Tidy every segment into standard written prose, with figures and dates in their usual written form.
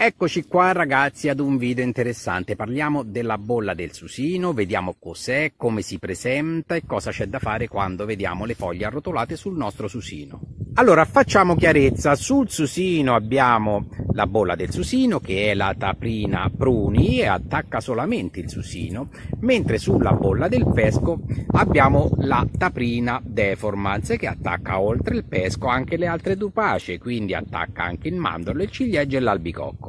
Eccoci qua ragazzi ad un video interessante, parliamo della bolla del susino, vediamo cos'è, come si presenta e cosa c'è da fare quando vediamo le foglie arrotolate sul nostro susino. Allora facciamo chiarezza, sul susino abbiamo la bolla del susino che è la Taphrina pruni e attacca solamente il susino, mentre sulla bolla del pesco abbiamo la Taphrina deformans che attacca oltre il pesco anche le altre dupacee, quindi attacca anche il mandorlo, il ciliegio e l'albicocco.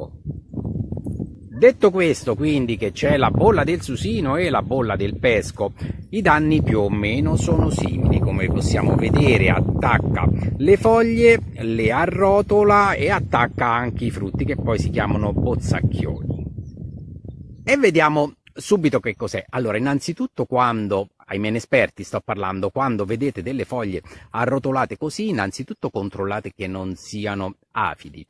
Detto questo, quindi, che c'è la bolla del susino e la bolla del pesco, i danni più o meno sono simili, come possiamo vedere attacca le foglie, le arrotola e attacca anche i frutti che poi si chiamano bozzacchioni. E vediamo subito che cos'è. Allora, innanzitutto ai miei esperti sto parlando, quando vedete delle foglie arrotolate così, innanzitutto controllate che non siano afidi,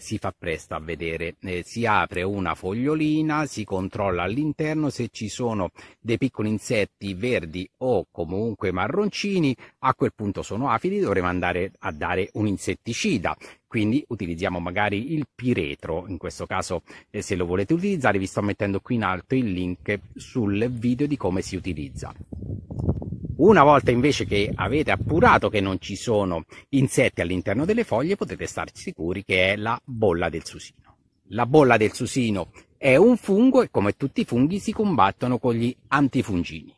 si fa presto a vedere, si apre una fogliolina, si controlla all'interno se ci sono dei piccoli insetti verdi o comunque marroncini, a quel punto sono afidi, dovremo andare a dare un insetticida. Quindi utilizziamo magari il piretro, in questo caso se lo volete utilizzare vi sto mettendo qui in alto il link sul video di come si utilizza. Una volta invece che avete appurato che non ci sono insetti all'interno delle foglie potete stare sicuri che è la bolla del susino. La bolla del susino è un fungo e come tutti i funghi si combattono con gli antifungini.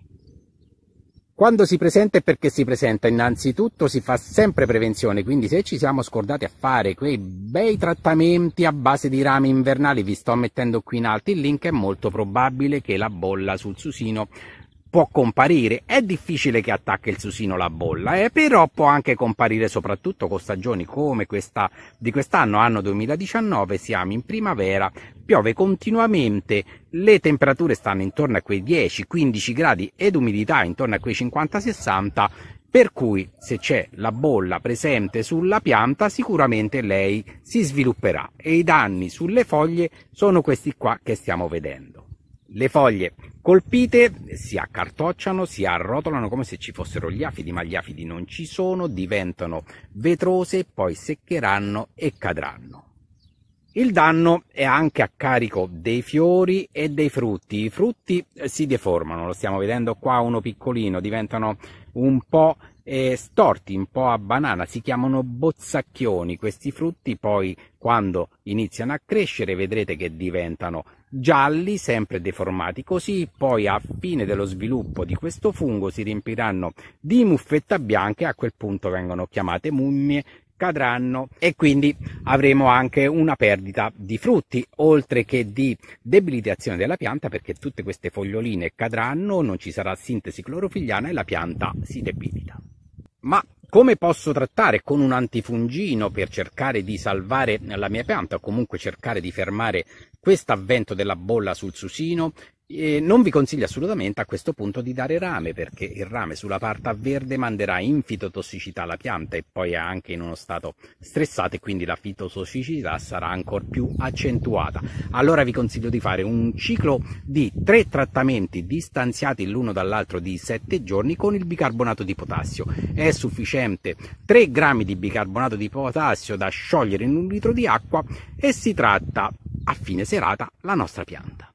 Quando si presenta e perché si presenta? Innanzitutto si fa sempre prevenzione, quindi se ci siamo scordati a fare quei bei trattamenti a base di rami invernali, vi sto mettendo qui in alto il link, è molto probabile che la bolla sul susino può comparire. È difficile che attacchi il susino la bolla, però può anche comparire soprattutto con stagioni come questa di quest'anno, anno 2019, siamo in primavera, piove continuamente, le temperature stanno intorno a quei 10-15 gradi ed umidità intorno a quei 50-60, per cui se c'è la bolla presente sulla pianta sicuramente lei si svilupperà e i danni sulle foglie sono questi qua che stiamo vedendo. Le foglie colpite si accartocciano, si arrotolano come se ci fossero gli afidi, ma gli afidi non ci sono, diventano vetrose, poi seccheranno e cadranno. Il danno è anche a carico dei fiori e dei frutti. I frutti si deformano, lo stiamo vedendo qua uno piccolino, diventano un po' storti, un po' a banana, si chiamano bozzacchioni. Questi frutti poi quando iniziano a crescere vedrete che diventano gialli, sempre deformati così, poi a fine dello sviluppo di questo fungo si riempiranno di muffetta bianca e a quel punto vengono chiamate mummie, cadranno e quindi avremo anche una perdita di frutti, oltre che di debilitazione della pianta, perché tutte queste foglioline cadranno, non ci sarà sintesi clorofilliana e la pianta si debilita. Ma come posso trattare con un antifungino per cercare di salvare la mia pianta o comunque cercare di fermare questo avvento della bolla sul susino? Non vi consiglio assolutamente a questo punto di dare rame, perché il rame sulla parte verde manderà in fitotossicità alla pianta e poi è anche in uno stato stressato e quindi la fitotossicità sarà ancora più accentuata. Allora vi consiglio di fare un ciclo di 3 trattamenti distanziati l'uno dall'altro di 7 giorni con il bicarbonato di potassio. È sufficiente 3 grammi di bicarbonato di potassio da sciogliere in un litro di acqua e si tratta a fine serata la nostra pianta.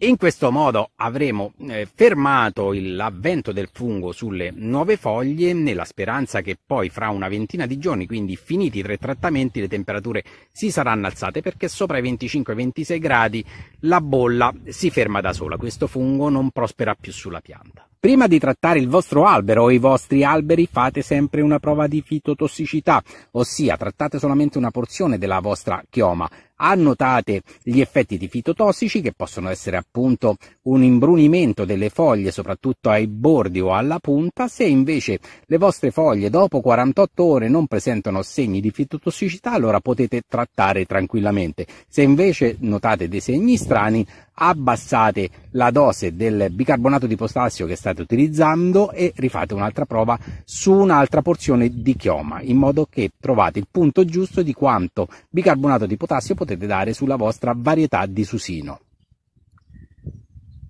In questo modo avremo fermato l'avvento del fungo sulle nuove foglie, nella speranza che poi fra una ventina di giorni, quindi finiti i 3 trattamenti, le temperature si saranno alzate, perché sopra i 25-26 gradi la bolla si ferma da sola, questo fungo non prospera più sulla pianta. Prima di trattare il vostro albero o i vostri alberi fate sempre una prova di fitotossicità, ossia trattate solamente una porzione della vostra chioma, annotate gli effetti di fitotossici che possono essere appunto un imbrunimento delle foglie soprattutto ai bordi o alla punta. Se invece le vostre foglie dopo 48 ore non presentano segni di fitotossicità allora potete trattare tranquillamente, se invece notate dei segni strani abbassate la dose del bicarbonato di potassio che state utilizzando e rifate un'altra prova su un'altra porzione di chioma, in modo che trovate il punto giusto di quanto bicarbonato di potassio potete dare sulla vostra varietà di susino.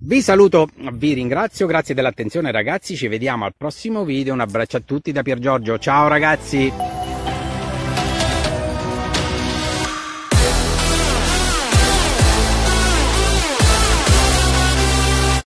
Vi saluto, vi ringrazio, grazie dell'attenzione ragazzi, ci vediamo al prossimo video, un abbraccio a tutti da Pier Giorgio, ciao ragazzi!